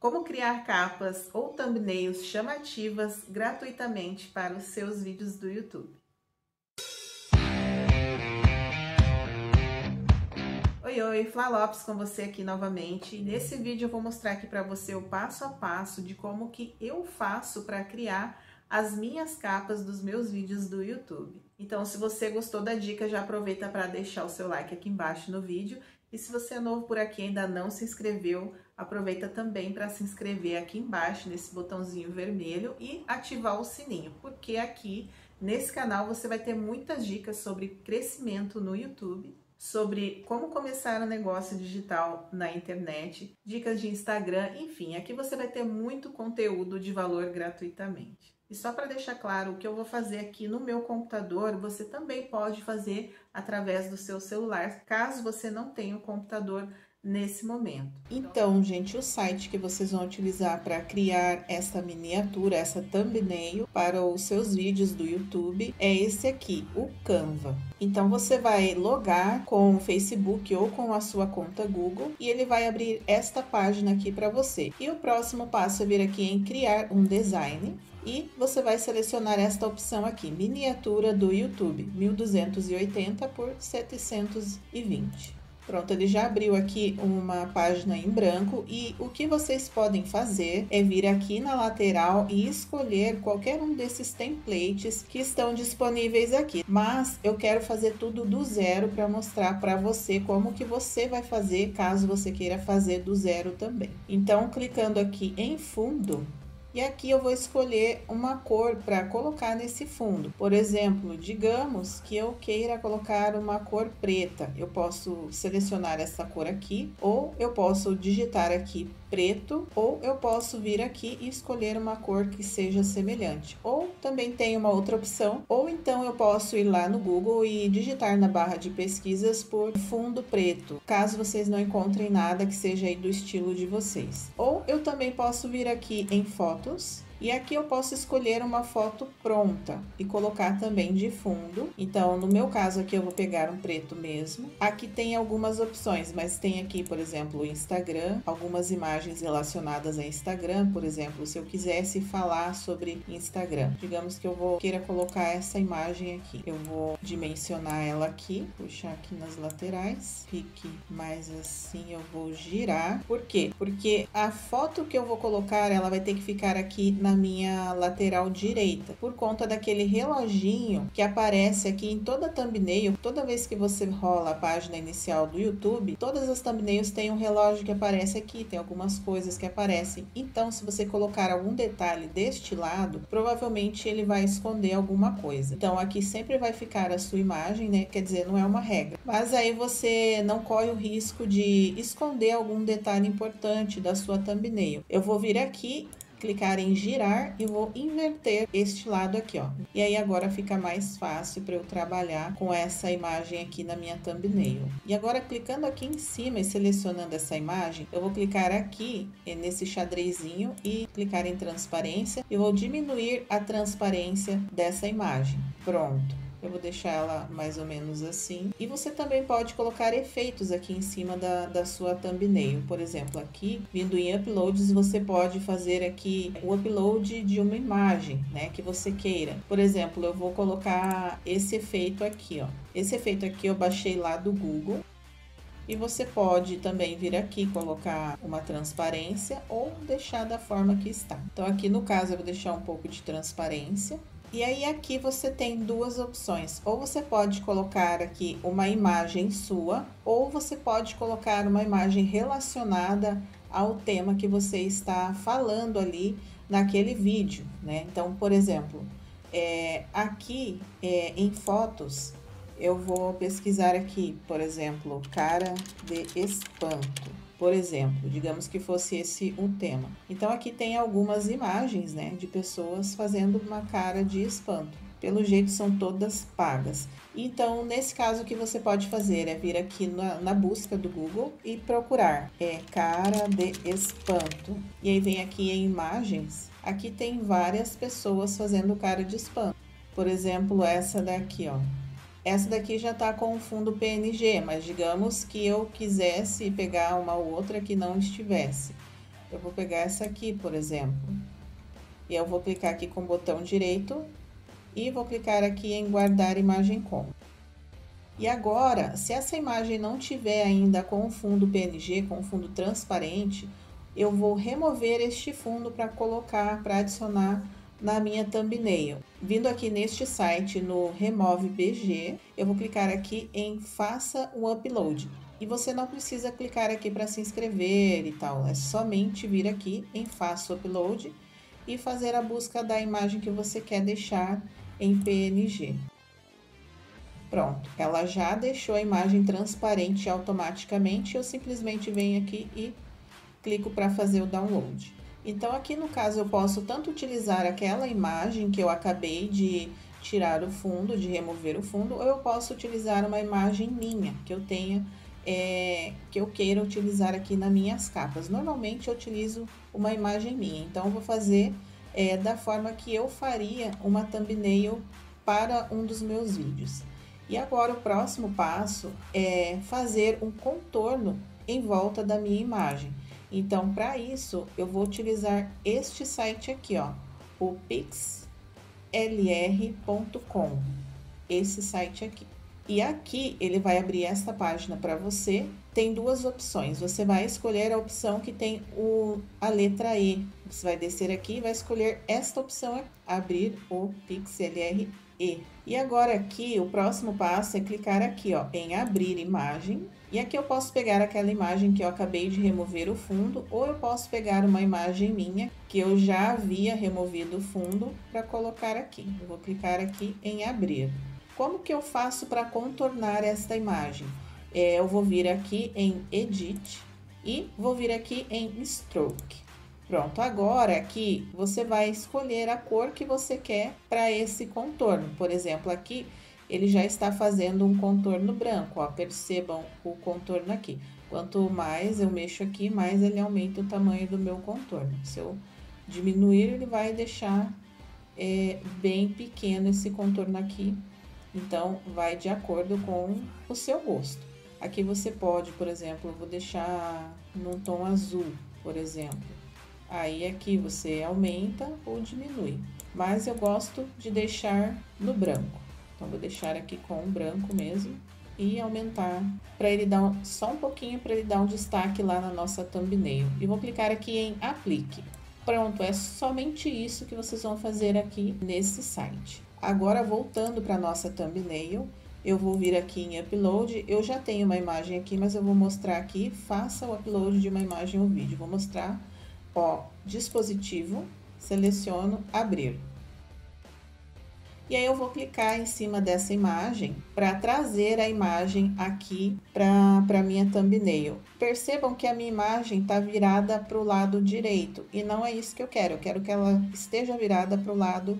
Como criar capas ou thumbnails chamativas gratuitamente para os seus vídeos do YouTube. Oi, Fla Lopes com você aqui novamente. Nesse vídeo eu vou mostrar aqui para você o passo a passo de como que eu faço para criar as minhas capas dos meus vídeos do YouTube. Então, se você gostou da dica, já aproveita para deixar o seu like aqui embaixo no vídeo. E se você é novo por aqui e ainda não se inscreveu, aproveita também para se inscrever aqui embaixo, nesse botãozinho vermelho, e ativar o sininho, porque aqui nesse canal você vai ter muitas dicas sobre crescimento no YouTube, sobre como começar um negócio digital na internet, dicas de Instagram, enfim, aqui você vai ter muito conteúdo de valor gratuitamente. E só para deixar claro, o que eu vou fazer aqui no meu computador, você também pode fazer através do seu celular, caso você não tenha um computador nesse momento. Então, gente, o site que vocês vão utilizar para criar essa miniatura, essa thumbnail para os seus vídeos do YouTube é esse aqui, o Canva. Então, você vai logar com o Facebook ou com a sua conta Google e ele vai abrir esta página aqui para você. E o próximo passo é vir aqui em criar um design. E você vai selecionar esta opção aqui, miniatura do YouTube, 1280 por 720. Pronto, ele já abriu aqui uma página em branco e o que vocês podem fazer é vir aqui na lateral e escolher qualquer um desses templates que estão disponíveis aqui. Mas eu quero fazer tudo do zero para mostrar para você como que você vai fazer caso você queira fazer do zero também. Então, clicando aqui em fundo... E aqui eu vou escolher uma cor para colocar nesse fundo. Por exemplo, digamos que eu queira colocar uma cor preta. Eu posso selecionar essa cor aqui, ou eu posso digitar aqui preto, ou eu posso vir aqui e escolher uma cor que seja semelhante. Ou também tem uma outra opção, ou então eu posso ir lá no Google e digitar na barra de pesquisas por fundo preto, caso vocês não encontrem nada que seja aí do estilo de vocês. Ou eu também posso vir aqui em foto. E aqui eu posso escolher uma foto pronta e colocar também de fundo. Então, no meu caso aqui eu vou pegar um preto mesmo. Aqui tem algumas opções, mas tem aqui, por exemplo, o Instagram, algumas imagens relacionadas a Instagram. Por exemplo, se eu quisesse falar sobre Instagram, digamos que eu queira colocar essa imagem aqui. Eu vou dimensionar ela aqui, puxar aqui nas laterais, fique mais assim, eu vou girar. Por quê? Porque a foto que eu vou colocar, ela vai ter que ficar aqui na minha lateral direita, por conta daquele reloginho que aparece aqui em toda thumbnail. Toda vez que você rola a página inicial do YouTube, todas as thumbnails tem um relógio que aparece aqui, tem algumas coisas que aparecem. Então, se você colocar algum detalhe deste lado, provavelmente ele vai esconder alguma coisa. Então, aqui sempre vai ficar a sua imagem, né? Quer dizer, não é uma regra, mas aí você não corre o risco de esconder algum detalhe importante da sua thumbnail. Eu vou vir aqui, clicar em girar e vou inverter este lado aqui, ó. E aí agora fica mais fácil para eu trabalhar com essa imagem aqui na minha thumbnail. E agora clicando aqui em cima e selecionando essa imagem, eu vou clicar aqui nesse xadrezinho e clicar em transparência e vou diminuir a transparência dessa imagem. Pronto. Eu vou deixar ela mais ou menos assim. E você também pode colocar efeitos aqui em cima da sua thumbnail. Por exemplo, aqui, vindo em uploads, você pode fazer aqui o upload de uma imagem, né, que você queira. Por exemplo, eu vou colocar esse efeito aqui, ó. Esse efeito aqui eu baixei lá do Google. E você pode também vir aqui colocar uma transparência ou deixar da forma que está. Então, aqui no caso, eu vou deixar um pouco de transparência. E aí aqui você tem duas opções, ou você pode colocar aqui uma imagem sua, ou você pode colocar uma imagem relacionada ao tema que você está falando ali naquele vídeo, né? Então, por exemplo, aqui em fotos, eu vou pesquisar aqui, por exemplo, cara de espanto. Por exemplo, digamos que fosse esse o tema. Então, aqui tem algumas imagens, né, de pessoas fazendo uma cara de espanto. Pelo jeito, são todas pagas. Então, nesse caso, o que você pode fazer é vir aqui na busca do Google e procurar cara de espanto. E aí, vem aqui em imagens. Aqui tem várias pessoas fazendo cara de espanto. Por exemplo, essa daqui, ó. Essa daqui já tá com o fundo PNG, mas digamos que eu quisesse pegar uma outra que não estivesse. Eu vou pegar essa aqui, por exemplo, e eu vou clicar aqui com o botão direito e vou clicar aqui em guardar imagem como. E agora, se essa imagem não tiver ainda com o fundo PNG, com o fundo transparente, eu vou remover este fundo para colocar, para adicionar na minha thumbnail. Vindo aqui neste site, no Remove BG, eu vou clicar aqui em Faça o Upload. E você não precisa clicar aqui para se inscrever e tal, é somente vir aqui em Faça o Upload e fazer a busca da imagem que você quer deixar em PNG. Pronto, ela já deixou a imagem transparente automaticamente, eu simplesmente venho aqui e clico para fazer o download. Então aqui no caso eu posso tanto utilizar aquela imagem que eu acabei de tirar o fundo, de remover o fundo, ou eu posso utilizar uma imagem minha que eu tenha, que eu queira utilizar aqui nas minhas capas. Normalmente eu utilizo uma imagem minha, então eu vou fazer da forma que eu faria uma thumbnail para um dos meus vídeos. E agora o próximo passo é fazer um contorno em volta da minha imagem. Então, para isso, eu vou utilizar este site aqui, ó, o pixlr.com, esse site aqui. E aqui ele vai abrir esta página para você. Tem duas opções, você vai escolher a opção que tem a letra E. Você vai descer aqui e vai escolher esta opção aqui, abrir o pixlr. E agora aqui, o próximo passo é clicar aqui, ó, em abrir imagem. E aqui eu posso pegar aquela imagem que eu acabei de remover o fundo, ou eu posso pegar uma imagem minha que eu já havia removido o fundo para colocar aqui. Eu vou clicar aqui em abrir. Como que eu faço para contornar esta imagem? Eu vou vir aqui em edit e vou vir aqui em stroke. Pronto, agora aqui você vai escolher a cor que você quer para esse contorno. Por exemplo, aqui ele já está fazendo um contorno branco, ó, percebam o contorno aqui. Quanto mais eu mexo aqui, mais ele aumenta o tamanho do meu contorno. Se eu diminuir, ele vai deixar bem pequeno esse contorno aqui. Então, vai de acordo com o seu gosto. Aqui você pode, por exemplo, eu vou deixar num tom azul, por exemplo. Aí aqui você aumenta ou diminui, mas eu gosto de deixar no branco. Então vou deixar aqui com o branco mesmo e aumentar para ele dar só um pouquinho, para ele dar um destaque lá na nossa thumbnail. E vou clicar aqui em aplique. Pronto, é somente isso que vocês vão fazer aqui nesse site. Agora voltando para nossa thumbnail, eu vou vir aqui em upload. Eu já tenho uma imagem aqui, mas eu vou mostrar aqui, faça o upload de uma imagem ou vídeo. Vou mostrar. Ó, dispositivo, seleciono abrir. E aí eu vou clicar em cima dessa imagem para trazer a imagem aqui para minha thumbnail. Percebam que a minha imagem está virada para o lado direito e não é isso que eu quero que ela esteja virada para o lado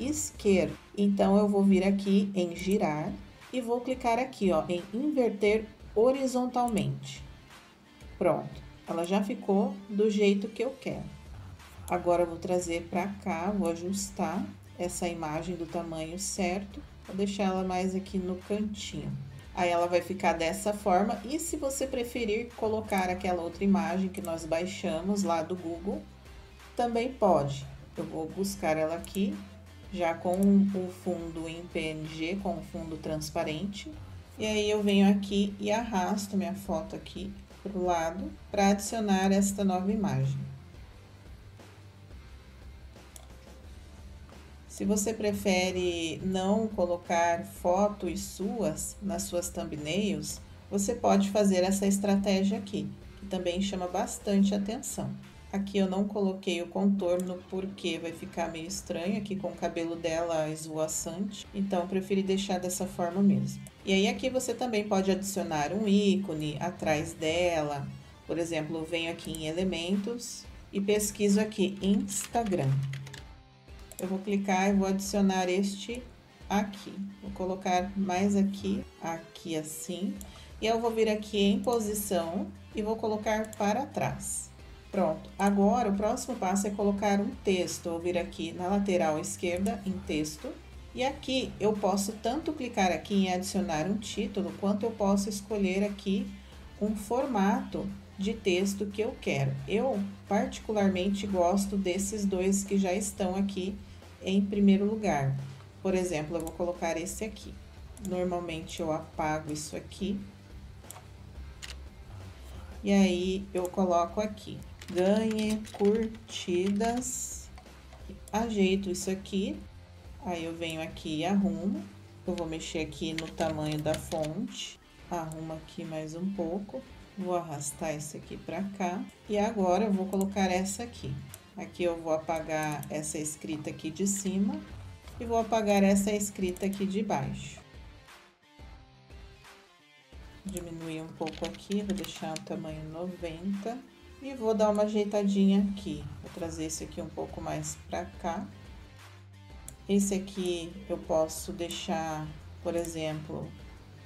esquerdo. Então eu vou vir aqui em girar e vou clicar aqui, ó, em inverter horizontalmente. Pronto. Ela já ficou do jeito que eu quero. Agora eu vou trazer para cá, vou ajustar essa imagem do tamanho certo. Vou deixar ela mais aqui no cantinho. Aí ela vai ficar dessa forma. E se você preferir colocar aquela outra imagem que nós baixamos lá do Google, também pode. Eu vou buscar ela aqui, já com o fundo em PNG, com o fundo transparente. E aí eu venho aqui e arrasto minha foto aqui para o lado para adicionar esta nova imagem. Se você prefere não colocar fotos suas nas suas thumbnails, você pode fazer essa estratégia aqui, que também chama bastante atenção. Aqui eu não coloquei o contorno porque vai ficar meio estranho aqui com o cabelo dela esvoaçante, então eu preferi deixar dessa forma mesmo. E aí aqui você também pode adicionar um ícone atrás dela. Por exemplo, eu venho aqui em elementos e pesquiso aqui Instagram. Eu vou clicar e vou adicionar este aqui. Vou colocar mais aqui, aqui assim. E eu vou vir aqui em posição e vou colocar para trás. Pronto, agora o próximo passo é colocar um texto. Eu vou vir aqui na lateral esquerda em texto. E aqui eu posso tanto clicar aqui em adicionar um título, quanto eu posso escolher aqui um formato de texto que eu quero. Eu particularmente gosto desses dois que já estão aqui em primeiro lugar. Por exemplo, eu vou colocar esse aqui. Normalmente eu apago isso aqui. E aí eu coloco aqui, ganhe curtidas, ajeito isso aqui. Aí eu venho aqui e arrumo. Eu vou mexer aqui no tamanho da fonte, arrumo aqui mais um pouco. Vou arrastar isso aqui para cá. E agora eu vou colocar essa aqui. Aqui eu vou apagar essa escrita aqui de cima e vou apagar essa escrita aqui de baixo. Diminuir um pouco aqui, vou deixar o tamanho 90 e vou dar uma ajeitadinha aqui. Vou trazer isso aqui um pouco mais para cá. Esse aqui eu posso deixar, por exemplo,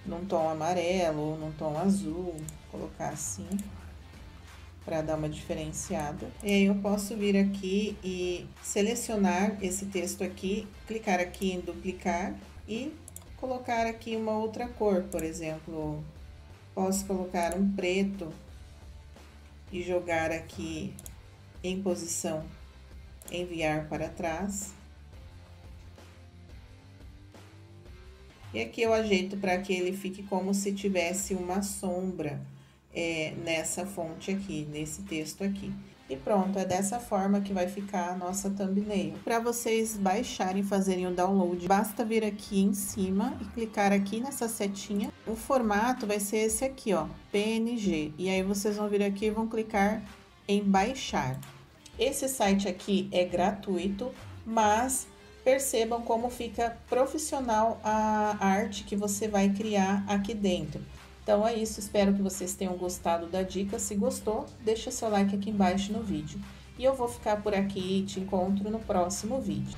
num tom amarelo ou num tom azul, colocar assim para dar uma diferenciada. E aí eu posso vir aqui e selecionar esse texto aqui, clicar aqui em duplicar e colocar aqui uma outra cor, por exemplo, posso colocar um preto e jogar aqui em posição enviar para trás. E aqui eu ajeito para que ele fique como se tivesse uma sombra nessa fonte aqui, nesse texto aqui. E pronto, é dessa forma que vai ficar a nossa thumbnail. Para vocês baixarem e fazerem o download, basta vir aqui em cima e clicar aqui nessa setinha. O formato vai ser esse aqui, ó, PNG. E aí vocês vão vir aqui e vão clicar em baixar. Esse site aqui é gratuito, mas percebam como fica profissional a arte que você vai criar aqui dentro. Então é isso, espero que vocês tenham gostado da dica. Se gostou, deixa seu like aqui embaixo no vídeo. E eu vou ficar por aqui e te encontro no próximo vídeo.